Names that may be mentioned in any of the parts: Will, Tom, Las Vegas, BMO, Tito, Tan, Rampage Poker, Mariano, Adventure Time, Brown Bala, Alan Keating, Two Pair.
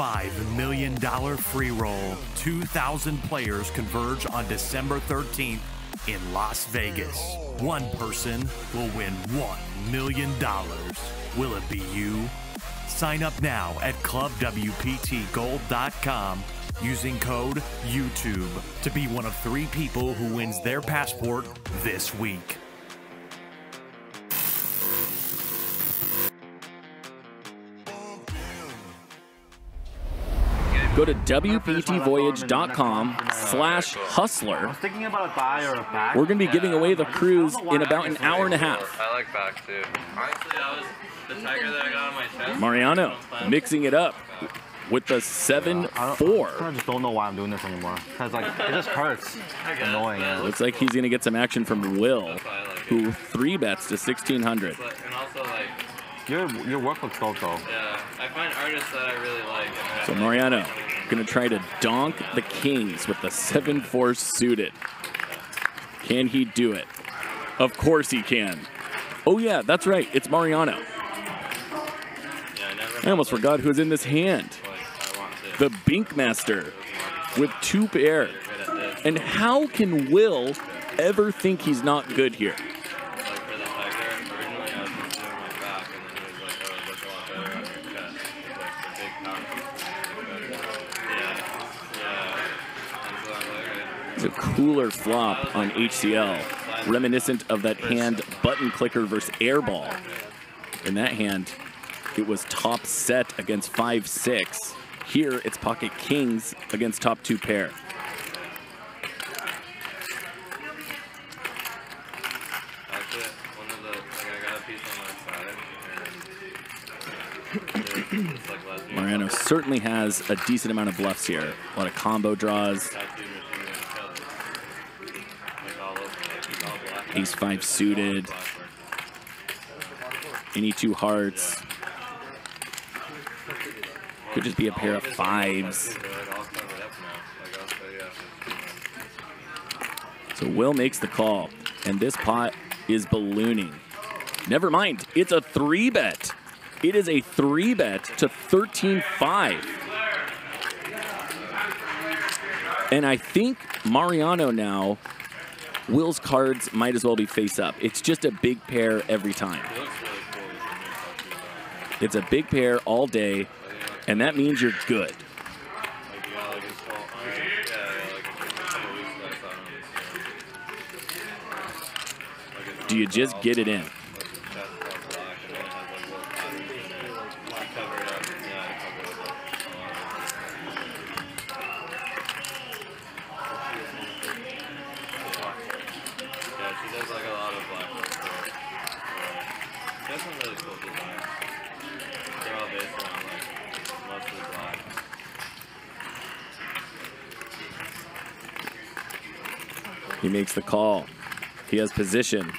$5 million free roll. 2,000 players converge on December 13th in Las Vegas. One person will win $1 million. Will it be you? Sign up now at clubwptgold.com using code YouTube to be one of 3 people who wins their passport this week. Go to wptvoyage.com/hustler. We're going to be giving away the cruise in about an hour and a half. I like back too. Honestly, that was the tiger that I got on my chest. Mariano mixing it up with the 7-4. I just don't know why I'm doing this anymore. Cause like it just hurts. Annoying. It looks like he's going to get some action from Will, who 3-bets to 1,600. And also like. Your work looks dope, though. Yeah, I find artists that I really like. So Mariano, gonna try to donk the kings with the 7-4 suited. Can he do it? Of course he can. Oh yeah, that's right. It's Mariano. I almost forgot who's in this hand. The Bink Master with 2 pair. And how can Will ever think he's not good here? A cooler flop on HCL, reminiscent of that hand button clicker versus airball. In that hand, it was top set against 5-6. Here, it's pocket kings against top 2 pair. Mariano certainly has a decent amount of bluffs here. A lot of combo draws. Ace-5 suited, any 2 hearts. Could just be a pair of 5s. So Will makes the call, and this pot is ballooning. Never mind, it's a 3-bet. It is a 3-bet to 13-5. And I think Mariano now, Will's cards might as well be face up. It's just a big pair every time. It's a big pair all day, and that means you're good. Do you just get it in? He makes the call. He has position.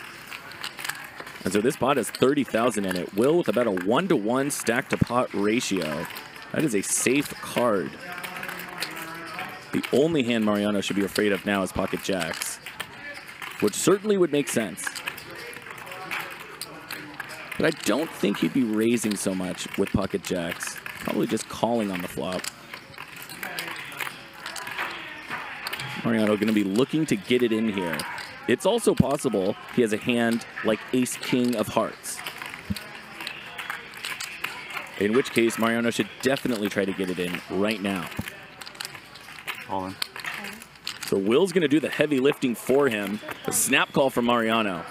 And so this pot has 30,000 in it. Will with about a 1-to-1 stack to pot ratio. That is a safe card. The only hand Mariano should be afraid of now is pocket jacks, which certainly would make sense. But I don't think he'd be raising so much with pocket jacks. Probably just calling on the flop. Mariano going to be looking to get it in here. It's also possible he has a hand like ace-king of hearts. In which case, Mariano should definitely try to get it in right now. All in. So Will's going to do the heavy lifting for him. A snap call from Mariano.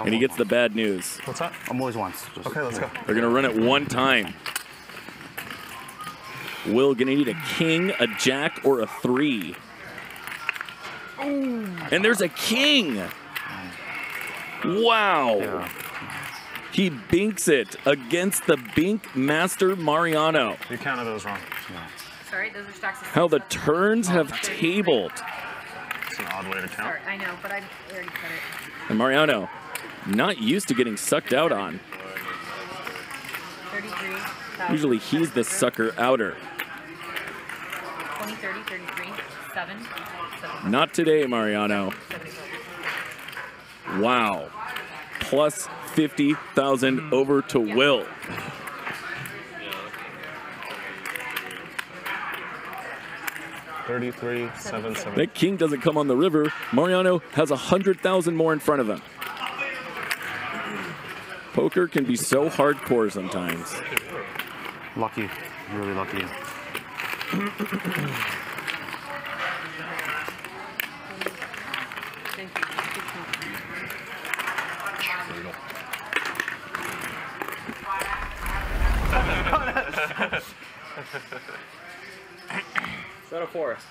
And he gets the bad news. What's that? I'm always once. Just okay, let's go. They're going to run it 1 time. Will gonna need a king, a jack, or a 3. Ooh. And there's a king. Wow. Yeah. He binks it against the Bink Master Mariano. You counted those wrong. Yeah. Sorry, those are stacks of how the turns have tabled. It's an odd way to count. Sorry, I know, but I already cut it. And Mariano, not used to getting sucked out on. 33. Usually he's the sucker outer. 20, 30, 33, 7, 7. Not today, Mariano. Wow. Plus 50,000 over to Will. 33-7-7. That king doesn't come on the river. Mariano has 100,000 more in front of him. Poker can be so hardcore sometimes. Lucky, really lucky. Set up for us.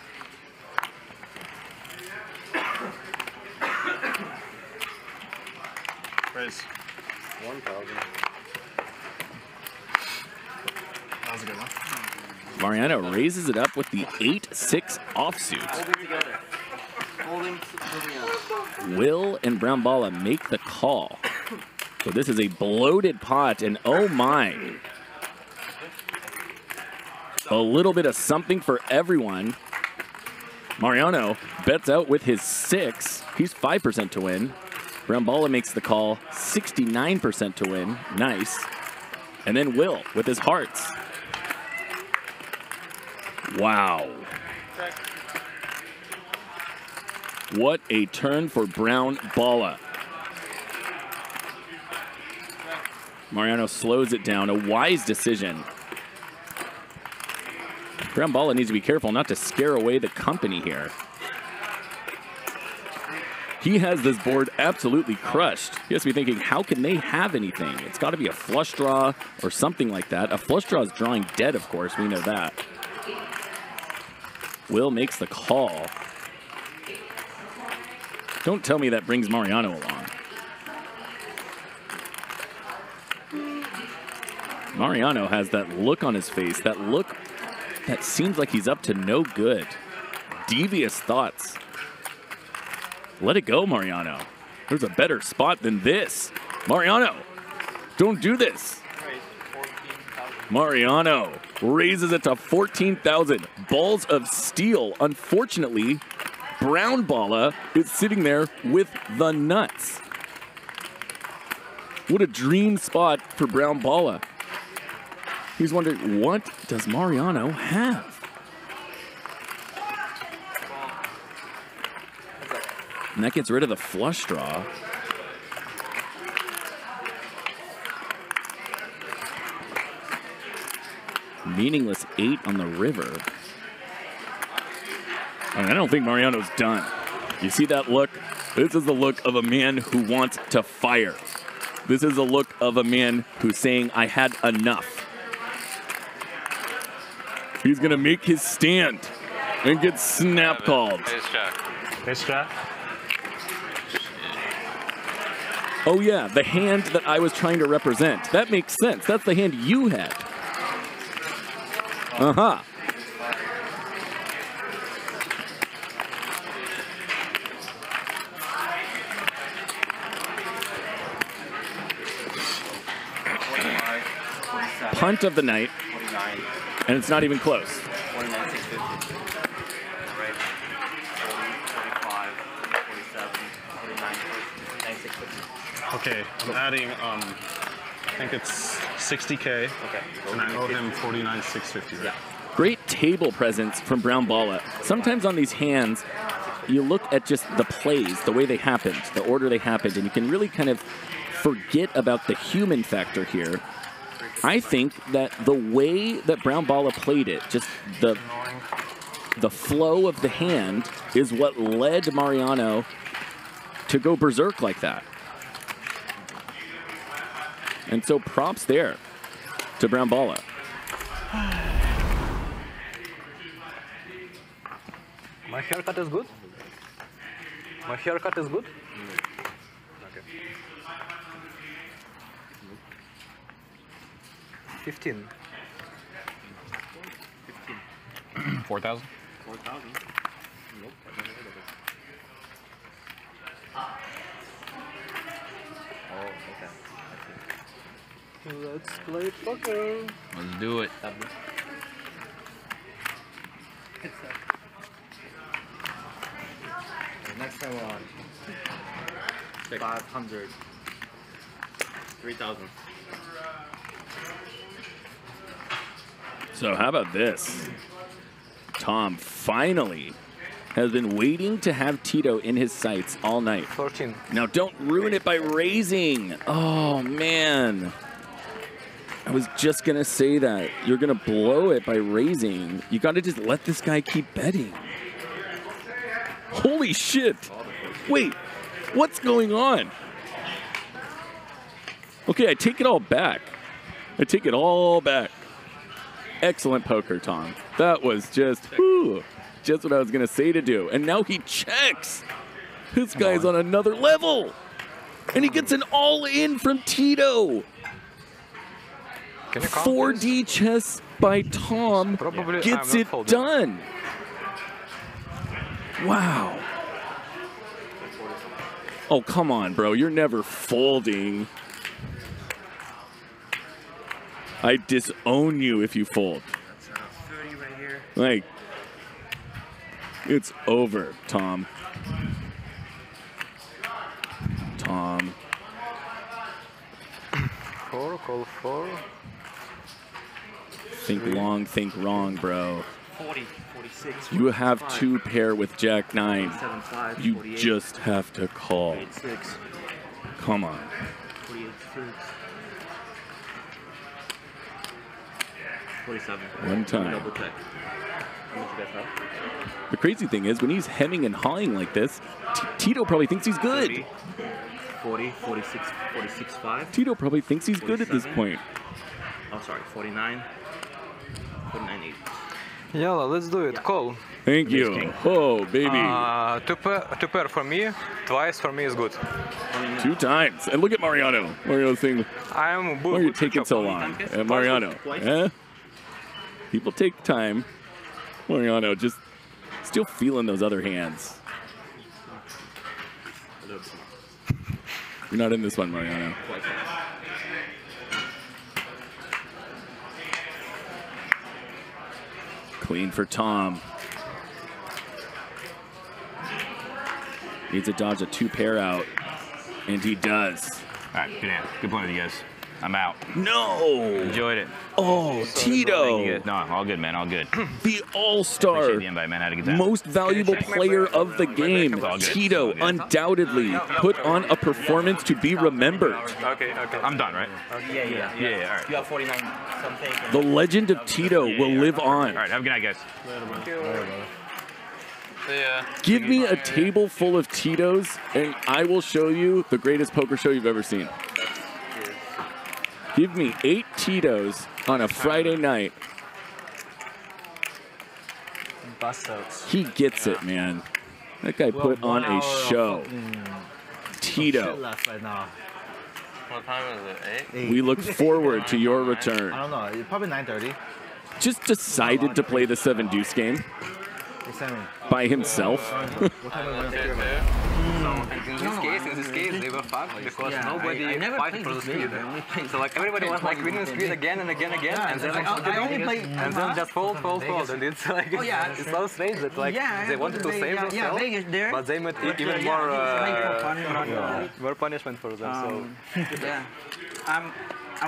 Raise. 1,000. That was a good one. Mariano raises it up with the 8-6 offsuit. Holding together. Holding. Will and Brown Bala make the call. So this is a bloated pot, and oh my. A little bit of something for everyone. Mariano bets out with his 6. He's 5% to win. Brown Bala makes the call, 69% to win. Nice. And then Will with his hearts. Wow. What a turn for Brown Bala. Mariano slows it down. A wise decision. Brown Bala needs to be careful not to scare away the company here. He has this board absolutely crushed. He has to be thinking, how can they have anything? It's got to be a flush draw or something like that. A flush draw is drawing dead, of course. We know that. Will makes the call. Don't tell me that brings Mariano along. Mariano has that look on his face, that look that seems like he's up to no good. Devious thoughts. Let it go, Mariano. There's a better spot than this. Mariano, don't do this. Mariano raises it to 14,000. Balls of steel. Unfortunately, Brown Bala is sitting there with the nuts. What a dream spot for Brown Bala. He's wondering, what does Mariano have? And that gets rid of the flush draw. Meaningless 8 on the river. And I don't think Mariano's done. You see that look? This is the look of a man who wants to fire. This is the look of a man who's saying, I had enough. He's going to make his stand and get snap called. Nice shot. Oh yeah, the hand that I was trying to represent. That makes sense. That's the hand you had. Uh-huh. Punt of the night. And it's not even close. 49, 650. Right. 45, 47, 49, 650. Okay, I'm adding, I think it's 60K. Okay. And I owe him 49,650, right? Yeah. Great table presence from Brown Bala. Sometimes on these hands, you look at just the plays, the way they happened, the order they happened, and you can really kind of forget about the human factor here. I think that the way that Brown Bala played it, just the flow of the hand, is what led Mariano to go berserk like that. And so props there to Brown Bala. My haircut is good. My haircut is good. Okay. 15. 15. 4,000? 4,000. Nope, I've never heard of it. Oh, okay. Let's play poker. Let's do it. Next time we're on. 500. 3,000. So how about this? Tom finally has been waiting to have Tito in his sights all night. 14. Now don't ruin it by raising. Oh, man. I was just going to say that. You're going to blow it by raising. You got to just let this guy keep betting. Holy shit. Wait, what's going on? Okay, I take it all back. I take it all back. Excellent poker, Tom. That was just what I was going to say to do. And now he checks. This guy's on another level. And he gets an all-in from Tito. 4D chess by Tom gets it done. Wow. Oh, come on, bro. You're never folding. I disown you if you fold. That's 30 right here. Like, it's over, Tom. Tom. Four, call four. Think long, think wrong, bro. 40, 46, you have two pair with Jack 9. You just have to call. Come on. One time. The crazy thing is, when he's hemming and hawing like this, Tito probably thinks he's good. 40, 46, 46, 5. Tito probably thinks he's good at this point. Oh, sorry, 49, 49, 8. Yalla, let's do it. Call. Thank you. Oh, baby. Two pair for me. Twice for me is good. Two times. And look at Mariano. Mariano's saying, why are you taking so long? Mariano. Eh? People take time. Mariano just still feeling those other hands. You're not in this one, Mariano. Clean for Tom. Needs to dodge a two pair out, and he does. All right, good hand. Good point with you guys. I'm out. No. Enjoyed it. Oh, Tito. No, all good, man. All good. The all-star, most valuable player of the game, Tito, undoubtedly put on a performance to be remembered. Okay, okay. I'm done, right? Yeah. All right. You have 49. The legend of Tito will live on. All right, have a good night, guys. Give me a table full of Titos, and I will show you the greatest poker show you've ever seen. Give me 8 Titos on a Friday night. He gets it, man. That guy put on a show. Tito. What time is it? 8? We look forward to your return. I don't know. Probably 9:30. Just decided to play the 7-deuce game by himself. In this case, they were fucked because nobody fighting for the squeeze. So like everybody was like winning squeeze again and again and again, and then like and then just fold, and it's like it's so strange that like they wanted to save themselves, but they made even more punishment for them. So yeah, I'm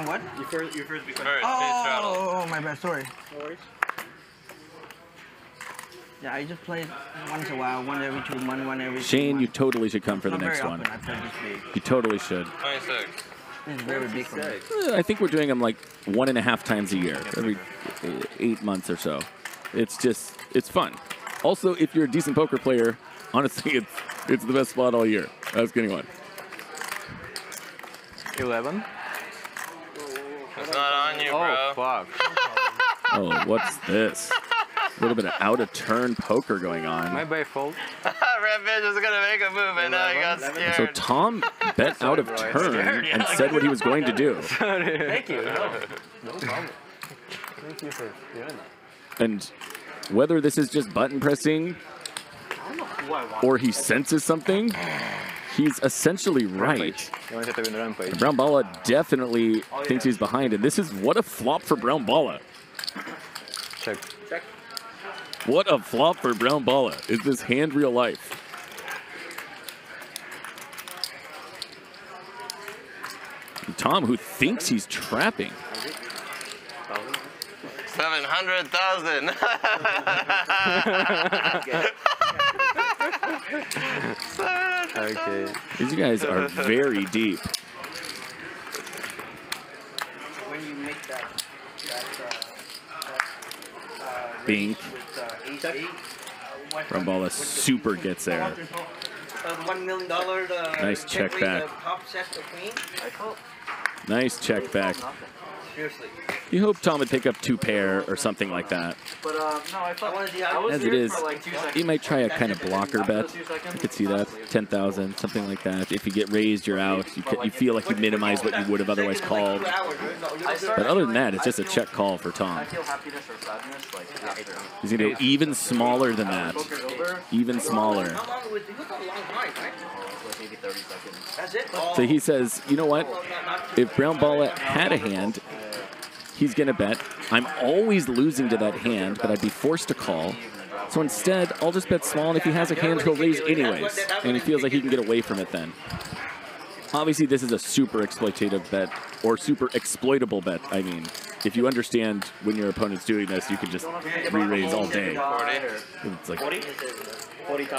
what? You first because oh my bad, sorry. Yeah, I just play once a while, one every 2 months, one every 2 months. Shane, you totally should come for the next one. You totally should. 26. It's very big. I think we're doing them like 1.5 times a year, every 8 months or so. It's just, it's fun. Also, if you're a decent poker player, honestly, it's the best spot all year. That's getting one. 11. It's not on you, bro. Oh, fuck. Oh, what's this? A little bit of out-of-turn poker going on. My bad, fold. Rampage was going to make a move, and now he got scared. So Tom bet out of turn and said what he was going to do. Thank you. No problem. Thank you for doing that. And whether this is just button pressing or he senses something, he's essentially right. And Brown Bala definitely thinks he's behind, and this is what a flop for Brown Bala. Check. Check. What a flop for Brown Bala. Is this hand real life? And Tom, who thinks he's trapping. 700,000. Okay. These guys are very deep. When you make that, Bink. Brown Bala super gets there. $1 million. Nice check back. Nice check back. Seriously. You hope Tom would pick up two pair or something like that. But no, I thought as it is, like he might try a kind of blocker bet. I could see that 10,000, something like that. If you get raised, you're out. You feel like you minimize what you would have otherwise called. But other than that, it's just a check call for Tom. He's gonna get even smaller than that. Even smaller. So he says, you know what? If Brown Bala had a hand, he's going to bet. I'm always losing to that hand, but I'd be forced to call. So instead, I'll just bet small, and if he has a hand, he'll raise anyways. And he feels like he can get away from it then. Obviously, this is a super exploitative bet, or super exploitable bet, I mean. If you understand when your opponent's doing this, you can just re-raise all day. It's like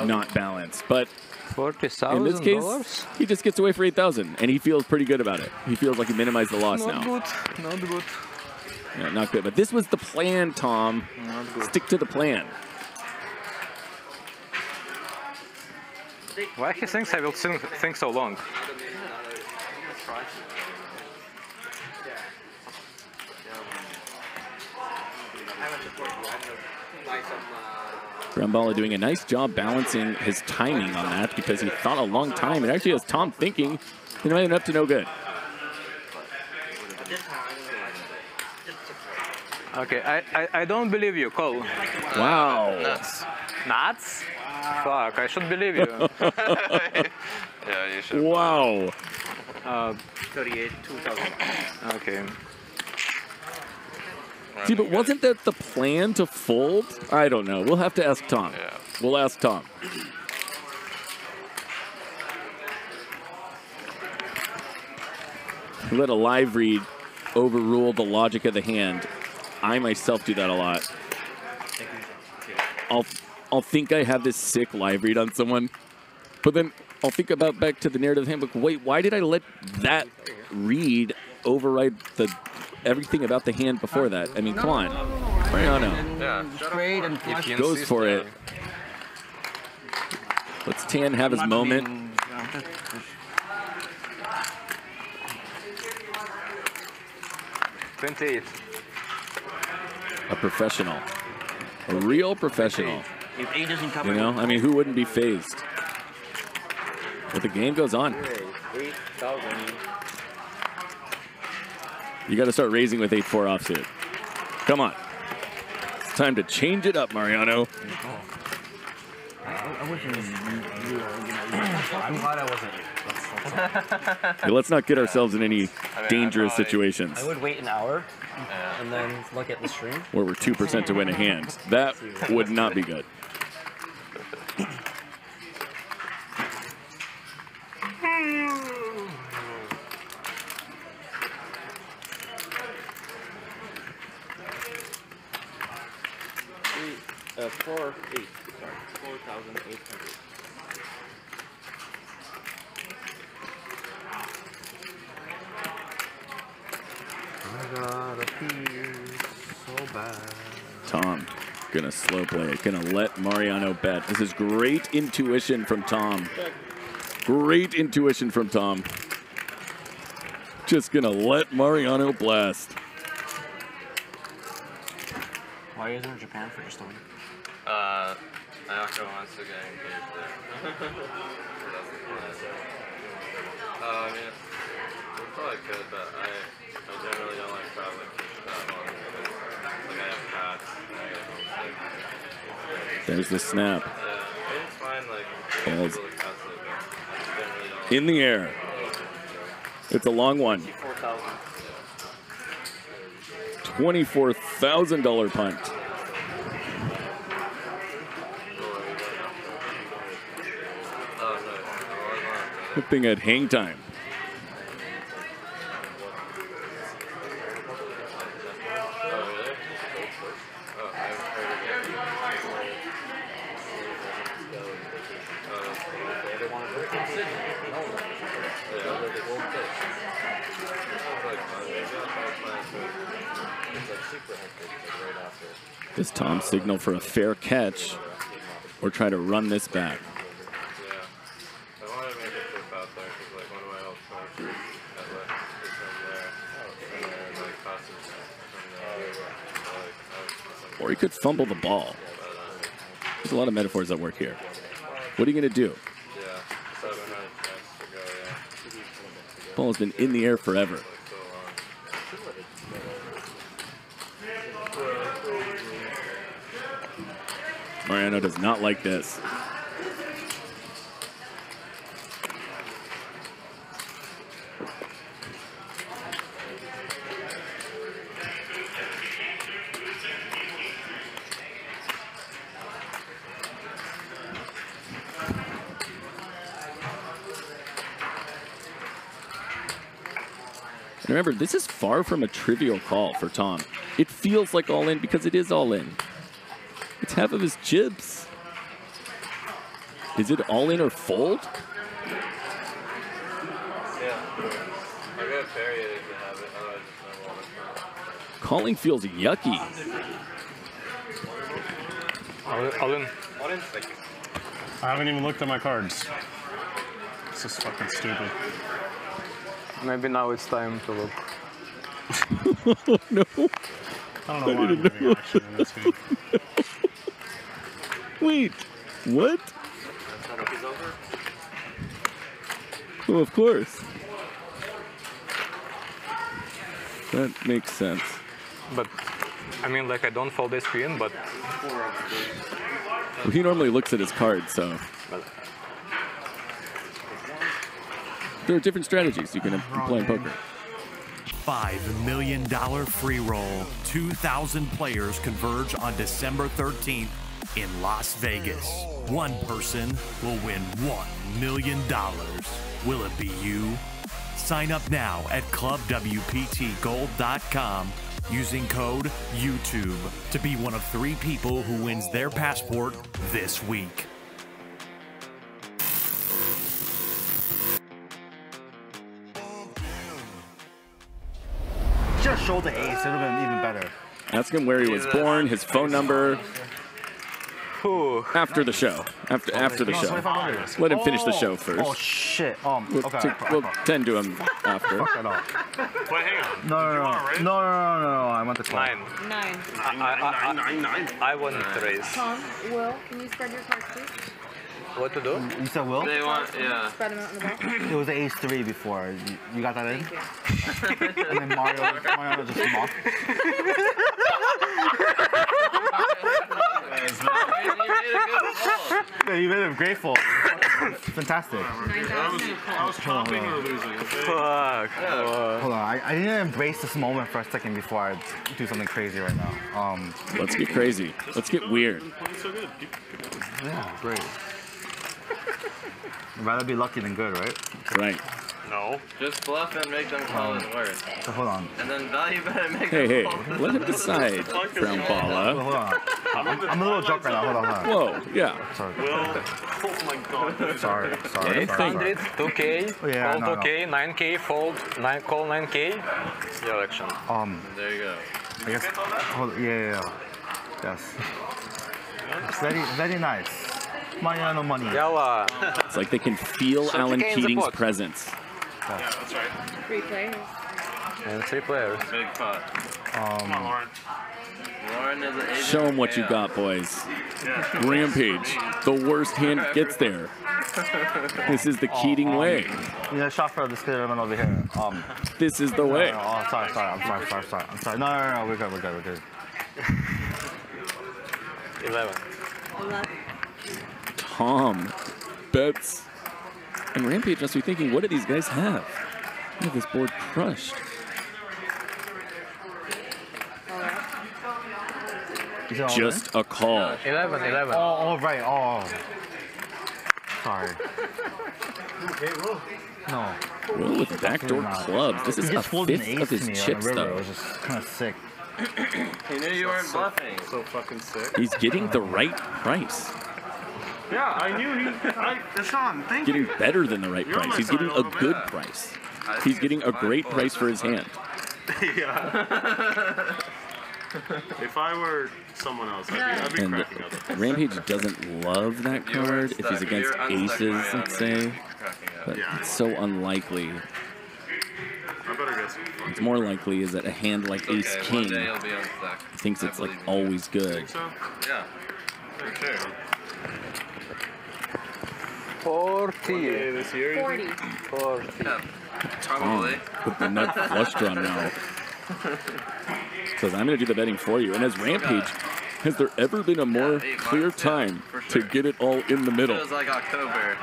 not balanced. But in this case, he just gets away for 8,000, and he feels pretty good about it. He feels like he minimized the loss now. Not good. Yeah, not good, but this was the plan, Tom. Stick to the plan. Why he thinks I will think so long? Brown Bala doing a nice job balancing his timing on that because he thought a long time. It actually has Tom thinking, you know, up to no good. Okay, I don't believe you, Cole. Wow. Nuts. Nuts? Wow. Fuck, I should believe you. Yeah, you should. Wow. 38, 2,000. Okay. See, but wasn't that the plan to fold? I don't know. We'll have to ask Tom. Yeah. We'll ask Tom. Let a live read overrule the logic of the hand. I myself do that a lot. I'll think I have this sick live read on someone, but then I'll think about back to the narrative handbook. Wait, why did I let that read override the everything about the hand before that? I mean, come on, Mariano goes for it. Let's Tan have his moment. A professional, a real professional. You know, I mean, who wouldn't be phased? But the game goes on. You got to start raising with 8-4 offsuit. Come on, it's time to change it up, Mariano. I'm glad I wasn't you. Yeah, let's not get ourselves in any dangerous situations. I would wait an hour and then look at the stream. Where we're 2% to win a hand. That would not be good. Sorry, 4,800. Tom gonna slow play it, gonna let Mariano bet. This is great intuition from Tom. Great intuition from Tom. Just gonna let Mariano blast. Why isn't Japan for just a week? I also want to get engaged there. Yeah. We probably could, but I generally don't like traveling that long. Like I have cats and I get homesick. There's the snap. Yeah, it's fine, like balls in the air. It's a long one. $24,000 punt. Good thing at hang time. Does Tom signal for a fair catch or try to run this back? Or he could fumble the ball. There's a lot of metaphors that work here. What are you going to do? Ball has been in the air forever. Mariano does not like this. And remember, this is far from a trivial call for Tom. It feels like all in because it is all in. It's half of his chips. Is it all in or fold? Yeah. I gotta bury it if you have it, otherwise it's not wallet. Calling feels yucky. All in. I haven't even looked at my cards. This is fucking stupid. Maybe now it's time to look. Oh, no. I don't know why I'm getting action in this game. Wait, what? Oh, of course. That makes sense. But, I mean, like, I don't fold this queen, but... Well, he normally looks at his card, so... There are different strategies you can employ in poker. $5 million free roll. 2,000 players converge on December 13th. In Las Vegas, one person will win $1 million. Will it be you? Sign up now at clubwptgold.com using code YouTube to be one of 3 people who wins their passport this week. Just show the ace, it would have been even better. Ask him where he was born, his phone number. Ooh. After the show. After the show. Let him finish the show first. Oh, shit. Okay. We'll tend to him after. Fuck it up. Wait, hang on. No. I want the call. Nine. Nine. I want the raise. Tom, Will, can you spread your cards, please? What to do? You said Will? They want, yeah. Spread them out in the back. It was ace 3 before. You got that in? Thank you. And then Mario just mocked. Yeah, you made him grateful. Fantastic. I was chopping or losing. Fuck. Hold on. I need to embrace this moment for a second before I do something crazy right now. Let's get crazy. Let's get weird. Yeah, great. I'd rather be lucky than good, right? That's right. No. Just bluff and make them call it worse. So hold on. And then value bet and make them call it worse. Hey, let him decide, Brown Bala. Hold on. I'm a little drunk right now. Hold on. Whoa, yeah. Sorry. Will. Oh my god. Sorry. 800, 2K, fold 2K, 9K, fold, call 9K. Your action. There you go. I guess. Hold, yeah. Yes. Very, very nice. Mariano money. It's like they can feel so Alan Keating's presence. Yeah, that's right. 3 players. Yeah, 3 players. Big pot. Come on, Lauren is an agent. Show him what you got, boys. Yeah. Rampage. The worst hand gets there. This is the Keating way. Yeah, shot for the Spiderman over here. This is the way. No, sorry. No, we're good. 11. Tom bets. And Rampage must be thinking, what do these guys have? Look at this board crushed. Just a call. 11. Oh, right. Sorry. No. Will with backdoor clubs. This is a fifth of his chips, though. It was just kind of sick. He knew you weren't bluffing. So fucking sick. He's getting the right price. Yeah, I knew he... Deshaun, thank you. Getting better than the right price. He's getting a good price. He's getting a great price for his hand. Yeah. If I were someone else, I'd be cracking up. Rampage doesn't love that card if he's against aces, let's say. But it's so unlikely. I better guess. It's more likely is that a hand like ace king thinks it's like always good. Yeah, for sure. 40 this year. 40. Probably. With the nut flush draw now. Says I'm going to do the betting for you. And as Rampage, has there ever been a more clear time to get it all in the middle? It was like October.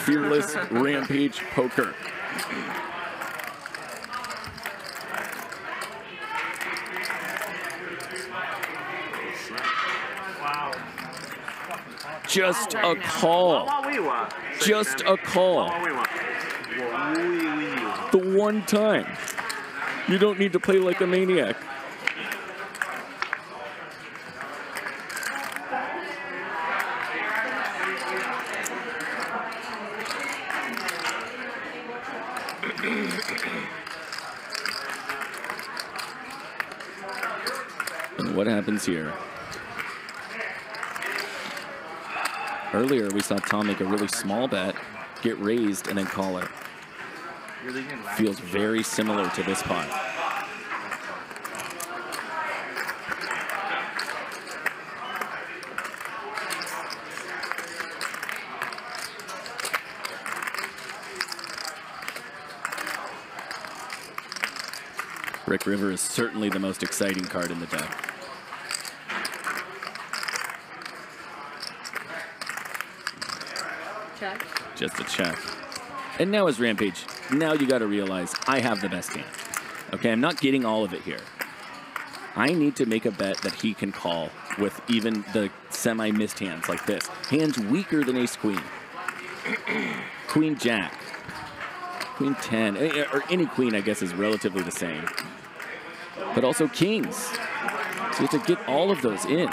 Fearless Rampage Poker. Just a call. Just a call. The one time. You don't need to play like a maniac. And what happens here? Earlier, we saw Tom make a really small bet, get raised, and then call her. Feels very similar to this pot. Brick River is certainly the most exciting card in the deck. Check. Just a check. And now is Rampage. Now you got to realize I have the best hand. Okay, I'm not getting all of it here. I need to make a bet that he can call with even the semi-missed hands like this. Hands weaker than ace queen. Queen jack. Queen 10. Or any queen, I guess, is relatively the same. But also kings. So you have to get all of those in.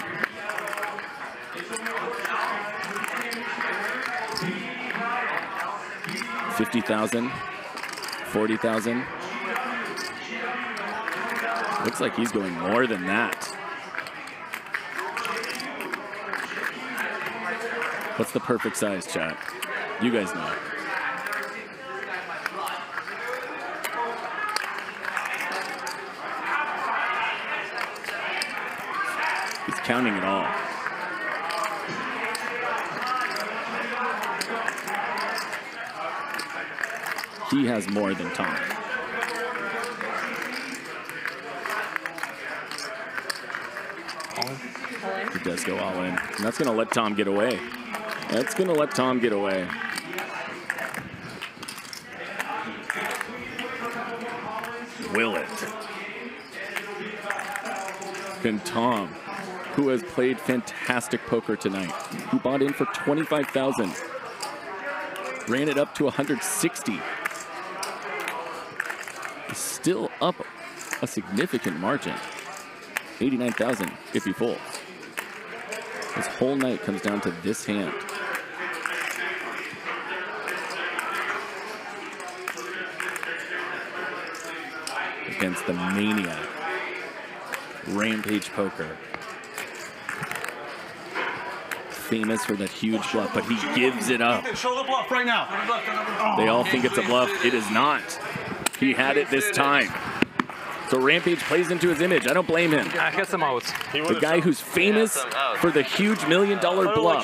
$50,000, $40,000. Looks like he's going more than that. What's the perfect size, chat? You guys know. He's counting it all. He has more than Tom. He does go all in. And that's going to let Tom get away. That's going to let Tom get away. Will it? Can Tom, who has played fantastic poker tonight, who bought in for $25,000, ran it up to $160,000. Still up a significant margin, 89,000 if he folds. This whole night comes down to this hand. Against the maniac, Rampage Poker. Famous for that huge bluff, but he gives it up. Show the bluff right now. They all think it's a bluff, it is not. He had it this time. So Rampage plays into his image. I don't blame him. I got some outs. The guy who's famous for the huge $1 million bluff.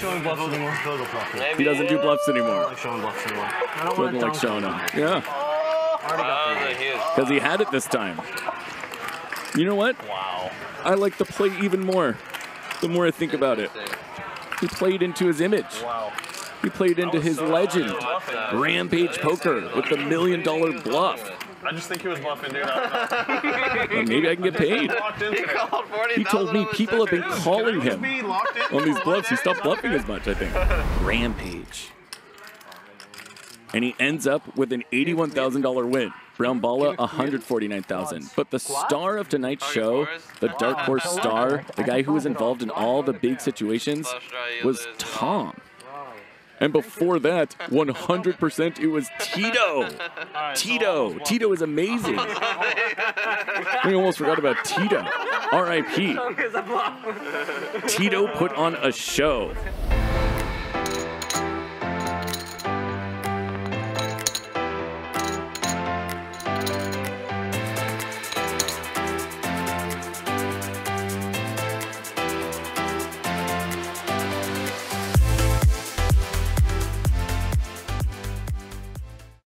He doesn't do bluffs anymore. Doesn't like showing them. Yeah. Because he had it this time. You know what? Wow. I like the play even more. The more I think about it. He played into his image. Wow. He played into his legend, Rampage Poker, with the $1 million bluff. I just think he was bluffing, dude. Well, maybe I can get paid. He told me people have been calling him on these bluffs. He stopped bluffing as much, I think. Rampage. And he ends up with an $81,000 win. Brown Bala, $149,000. But the star of tonight's show, the dark horse star, the guy who was involved in all the big situations, was Tom. And before that, 100% it was Tito. Tito is amazing. We almost forgot about Tito. R.I.P. Tito put on a show.